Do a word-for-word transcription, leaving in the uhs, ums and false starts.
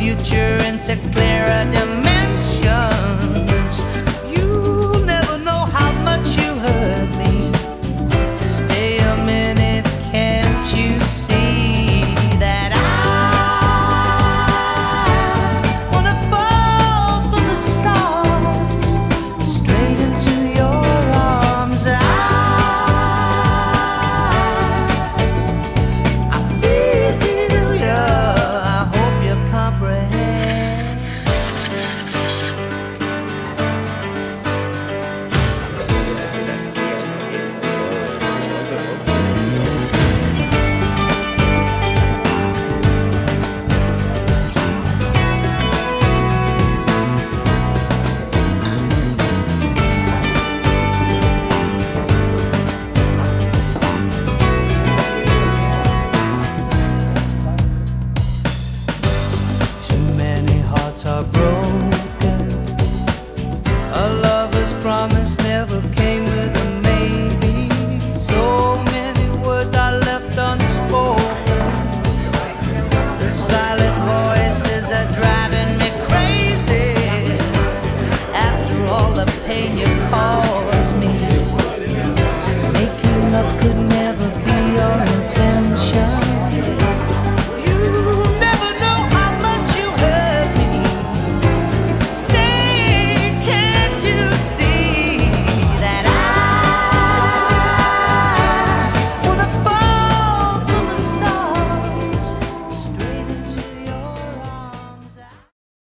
Future into clearer dimensions.